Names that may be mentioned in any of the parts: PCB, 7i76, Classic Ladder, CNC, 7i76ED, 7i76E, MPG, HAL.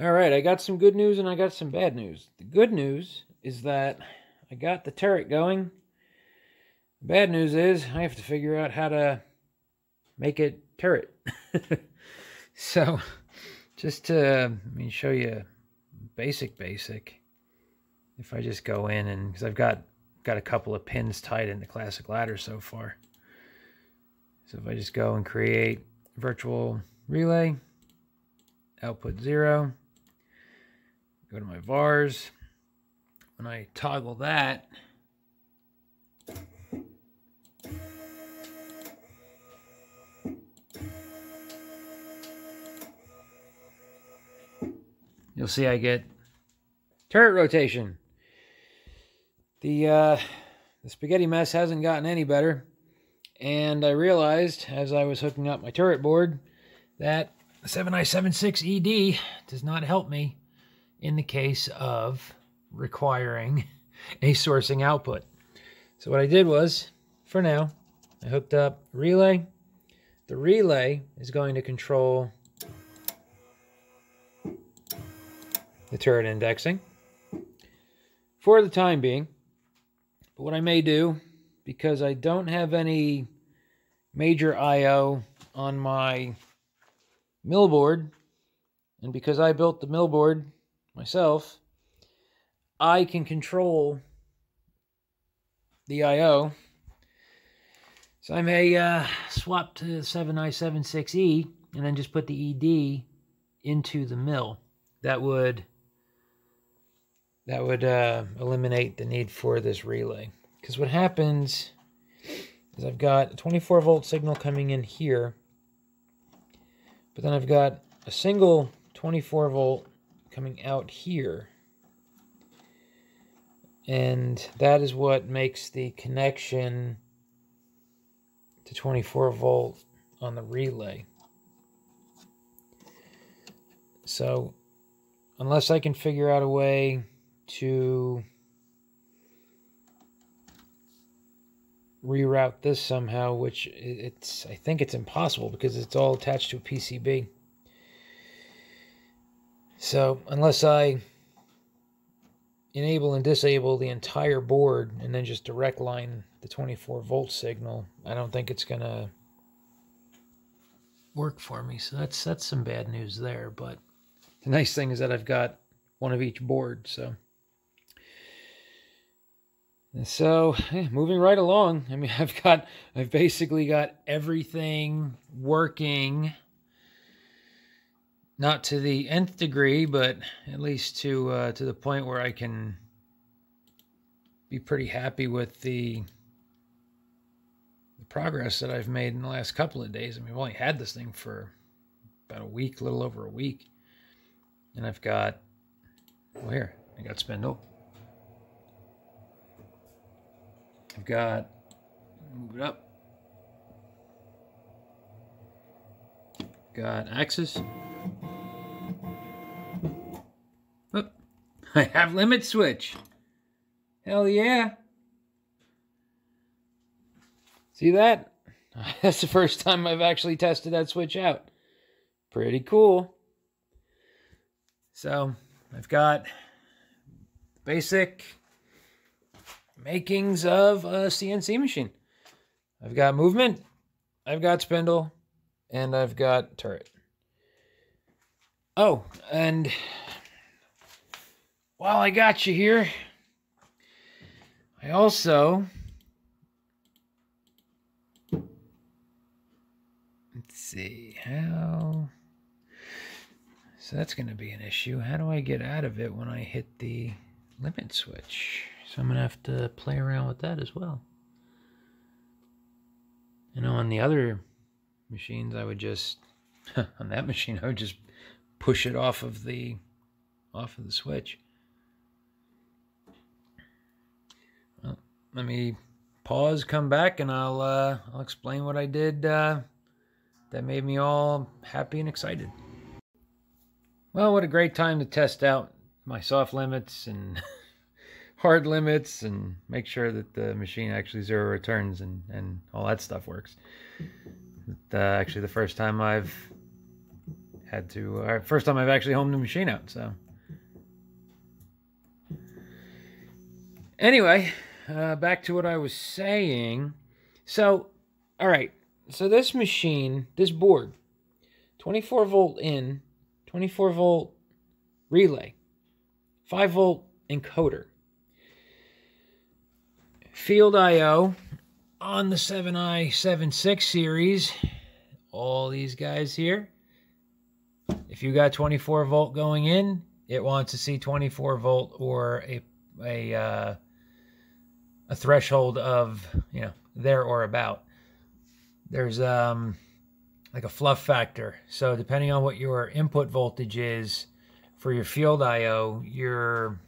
All right, I got some good news and I got some bad news. The good news is that I got the turret going. The bad news is I have to figure out how to make it turret. So just to show you basic. If I just go in and, because I've got a couple of pins tied into Classic Ladder so far. So if I just go and create virtual relay, output 0, go to my vars. When I toggle that, you'll see I get turret rotation. The spaghetti mess hasn't gotten any better, and I realized as I was hooking up my turret board that the 7i76ED does not help me in the case of requiring a sourcing output. So what I did was, for now, I hooked up relay. The relay is going to control the turret indexing for the time being. But what I may do, because I don't have any major I.O. on my millboard, and because I built the millboard myself, I can control the I.O. So I may swap to 7i76E and then just put the ED into the mill. That would eliminate the need for this relay. Because what happens is I've got a 24-volt signal coming in here, but then I've got a single 24-volt coming out here. And that is what makes the connection to 24-volt on the relay. So unless I can figure out a way to reroute this somehow, which I think it's impossible because it's all attached to a PCB. So unless I enable and disable the entire board and then just direct line the 24-volt signal, I don't think it's gonna work for me. So that's some bad news there, but the nice thing is that I've got one of each board, so. And so, moving right along, I've basically got everything working, not to the nth degree, but at least to the point where I can be pretty happy with the progress that I've made in the last couple of days. I've only had this thing for about a week, a little over a week, and I've got, well, here, I got spindle. I've got, move it up. Got axis. Oh, I have limit switch. Hell yeah. See that? That's the first time I've actually tested that switch out. Pretty cool. So I've got basic makings of a CNC machine. I've got movement, I've got spindle, and I've got turret. Oh, and while I got you here, I also, let's see how. So that's going to be an issue. How do I get out of it when I hit the limit switch? So I'm going to have to play around with that as well. You know, on the other machines, I would just, on that machine, I would just push it off of the switch. Well, let me pause, come back, and I'll explain what I did that made me all happy and excited. Well, what a great time to test out my soft limits and hard limits and make sure that the machine actually zero returns and all that stuff works. But, actually, the first time I've Had to, first time I've actually homed the machine out, so. Anyway, back to what I was saying. So, all right, so this machine, this board, 24 volt in, 24 volt relay, 5 volt encoder, field IO on the 7i76 series, all these guys here. If you got 24 volt going in, it wants to see 24 volt or a threshold of, you know, there or about. There's like a fluff factor. So depending on what your input voltage is for your field IO, your,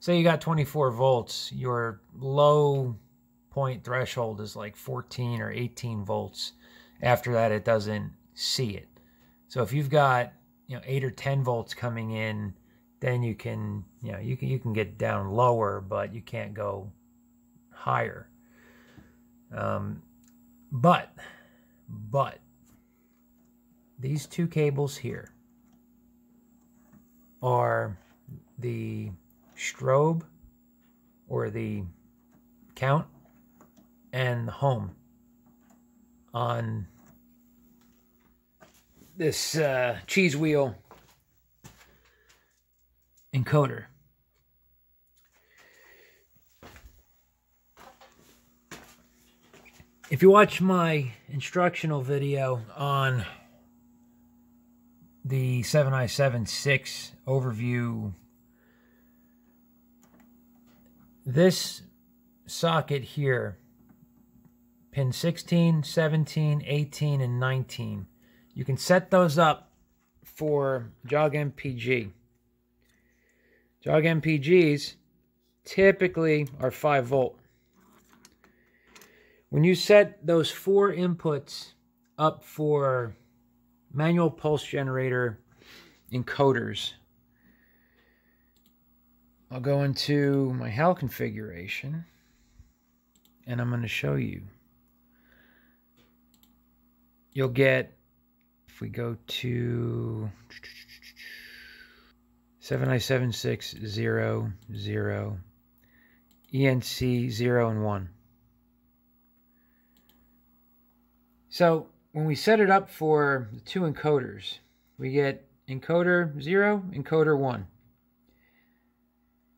say you got 24 volts, your low point threshold is like 14 or 18 volts. After that, it doesn't see it. So if you've got, you know, 8 or 10 volts coming in, then you can, you know, you can get down lower, but you can't go higher. But these two cables here are the strobe or the count and the home on this cheese wheel encoder. If you watch my instructional video on the 7i76 overview, this socket here, pin 16, 17, 18, and 19, you can set those up for jog MPG. Jog MPGs typically are 5 volt. When you set those four inputs up for manual pulse generator encoders, I'll go into my HAL configuration and I'm going to show you. You'll get, if we go to 7i76 0 0, ENC 0 and 1. So when we set it up for the two encoders, we get encoder 0, encoder 1.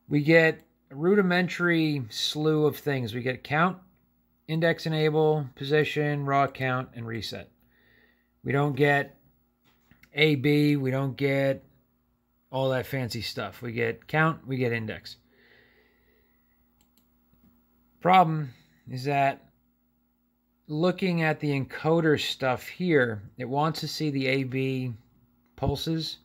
We get a rudimentary slew of things. We get count, index enable, position, raw count, and reset. We don't get AB, we don't get all that fancy stuff. We get count, we get index. Problem is that looking at the encoder stuff here, it wants to see the AB pulses.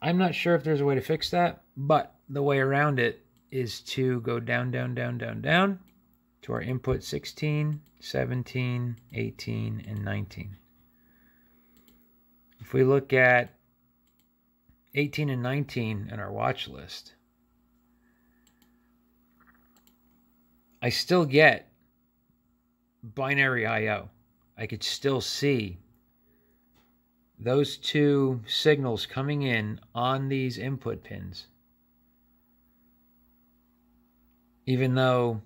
I'm not sure if there's a way to fix that, but the way around it is to go down, down, down, down, down to our input 16, 17, 18, and 19. If we look at 18 and 19 in our watch list, I still get binary IO. I could still see those two signals coming in on these input pins, even though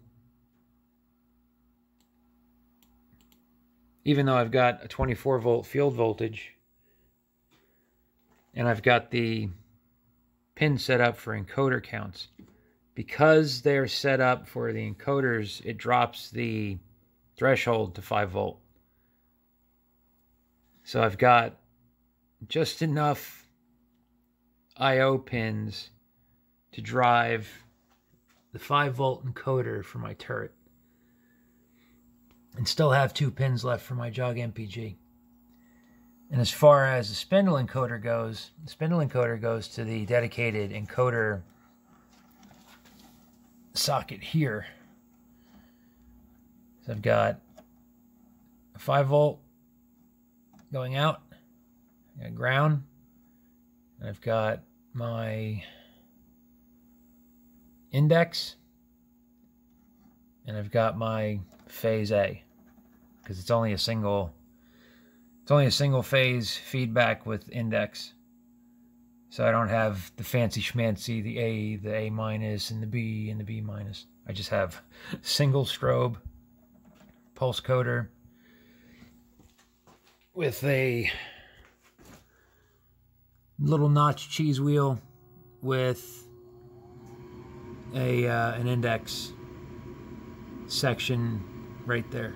I've got a 24 volt field voltage and I've got the pin set up for encoder counts. Because they're set up for the encoders, it drops the threshold to 5 volt. So I've got just enough IO pins to drive the 5 volt encoder for my turret and still have two pins left for my jog MPG. And as far as the spindle encoder goes, the spindle encoder goes to the dedicated encoder socket here. So I've got a 5 volt going out, I've got ground, and I've got my index, and I've got my phase A, because it's only a single It's only a single phase feedback with index. So I don't have the fancy schmancy, the A minus, and the B minus. I just have single strobe pulse coder with a little notch cheese wheel with a an index section right there.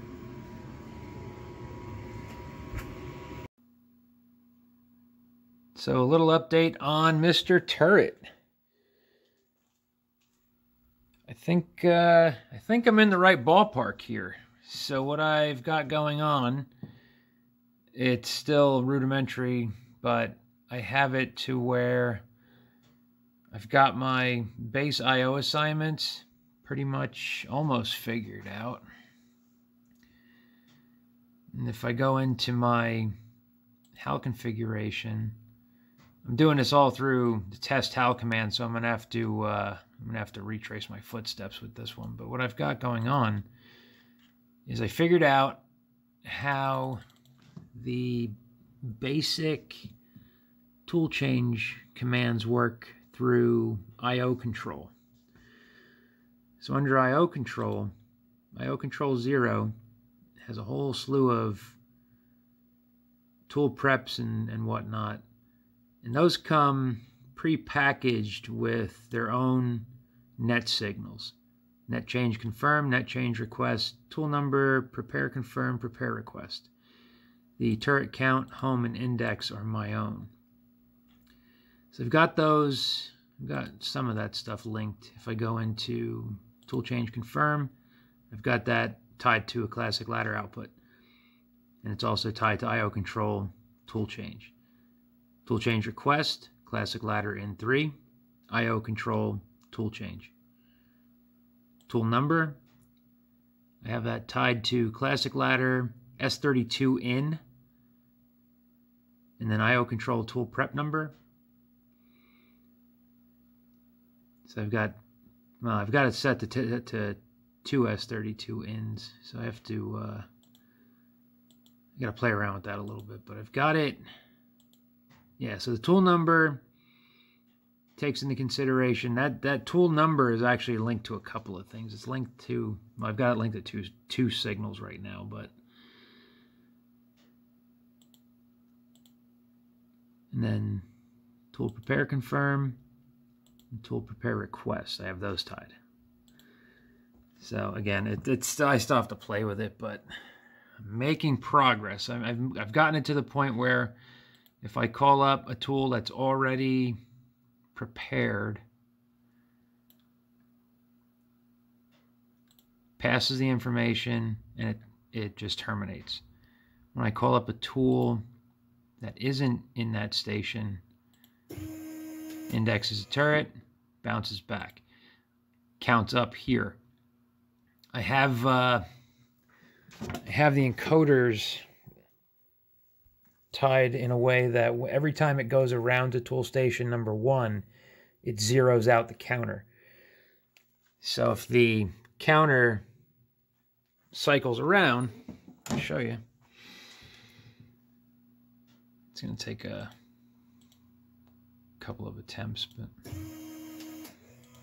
So a little update on Mr. Turret. I think I'm in the right ballpark here. So what I've got going on, it's still rudimentary, but I have it to where I've got my base I/O assignments pretty much almost figured out. And if I go into my HAL configuration, I'm doing this all through the test HAL command, so I'm gonna have to retrace my footsteps with this one. But what I've got going on is I figured out how the basic tool change commands work through I/O control. So under I/O control 0 has a whole slew of tool preps and whatnot. And those come pre-packaged with their own net signals. Net change confirm, net change request, tool number, prepare confirm, prepare request. The turret count, home, and index are my own. So I've got those, I've got some of that stuff linked. If I go into tool change confirm, I've got that tied to a classic ladder output. And it's also tied to I/O control tool change. Tool change request, classic ladder in 3, I/O control tool change. Tool number, I have that tied to classic ladder S32 in, and then I/O control tool prep number. So I've got, well, I've got it set to two S32 ins, so I have to, I gotta play around with that a little bit, but I've got it. Yeah, so the tool number takes into consideration that tool number is actually linked to a couple of things. It's linked to, well, I've got it linked to two signals right now, but. And then tool prepare confirm and tool prepare request. I have those tied. So again, it's I still have to play with it, but I'm making progress. I've gotten it to the point where if I call up a tool that's already prepared, passes the information, and it just terminates. When I call up a tool that isn't in that station, indexes a turret, bounces back, counts up here. I have the encoders tied in a way that every time it goes around to tool station number 1, it zeroes out the counter. So if the counter cycles around, I'll show you. It's going to take a couple of attempts, but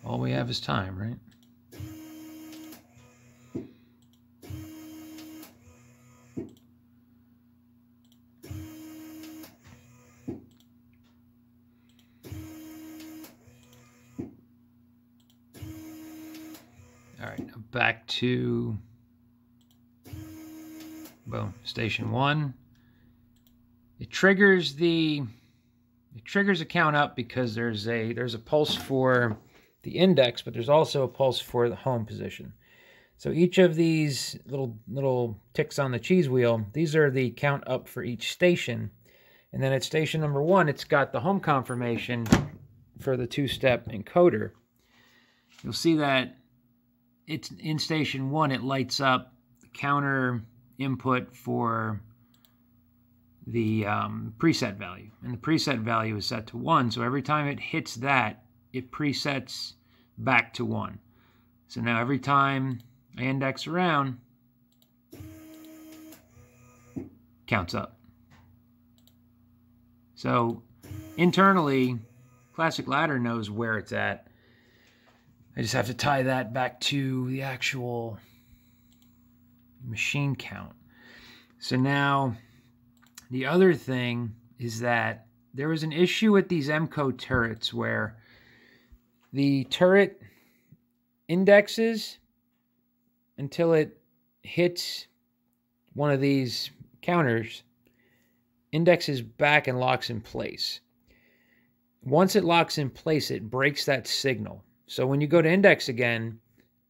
all we have is time, right? Back to, boom, station 1. It triggers a count up because there's a pulse for the index, but there's also a pulse for the home position. So each of these little ticks on the cheese wheel, these are the count up for each station. And then at station number 1, it's got the home confirmation for the 2-step encoder. You'll see that it's in station 1, it lights up the counter input for the preset value. And the preset value is set to 1, so every time it hits that, it presets back to 1. So now every time I index around, counts up. So internally, Classic Ladder knows where it's at. I just have to tie that back to the actual machine count. So now the other thing is that there was an issue with these MCO turrets where the turret indexes until it hits one of these counters, indexes back and locks in place. Once it locks in place, it breaks that signal. So when you go to index again,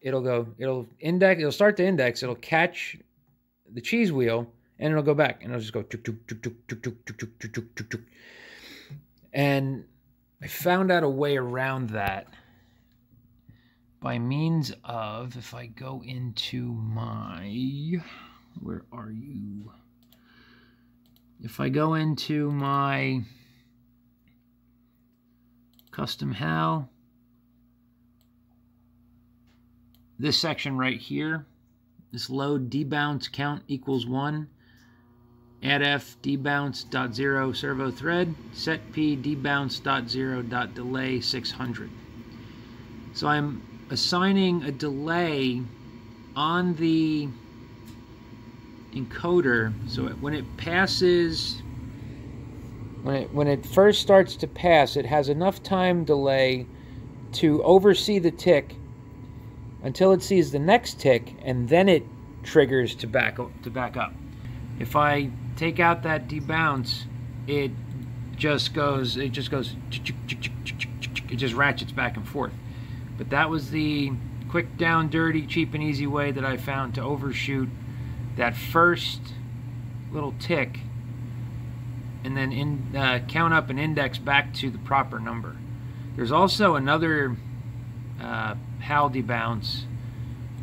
it'll start to index, it'll catch the cheese wheel, and it'll go back, and it'll just go tuk tuk tuk tuk tuk tuk tuk tuk tuk tuk tuk. And I found out a way around that by means of, if I go into my, where are you? If I go into my custom HAL, this section right here, this load debounce count equals 1, add f debounce dot 0 servo thread, set p debounce dot 0 dot delay 600. So I'm assigning a delay on the encoder, so when it passes, when it first starts to pass, it has enough time delay to oversee the tick until it sees the next tick, and then it triggers to back up. If I take out that debounce, it just goes, it just ratchets back and forth. But that was the quick, down, dirty, cheap, and easy way that I found to overshoot that first little tick, and then count up and index back to the proper number. There's also another HAL debounce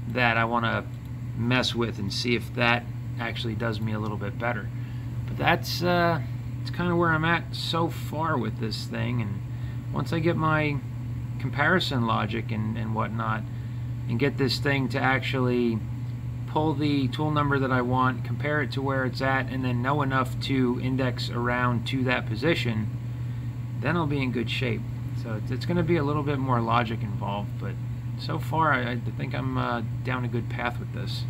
that I want to mess with and see if that actually does me a little bit better. But that's kind of where I'm at so far with this thing. And once I get my comparison logic and whatnot, and get this thing to actually pull the tool number that I want, compare it to where it's at, and then know enough to index around to that position, then I'll be in good shape. So it's going to be a little bit more logic involved, but so far I think I'm down a good path with this.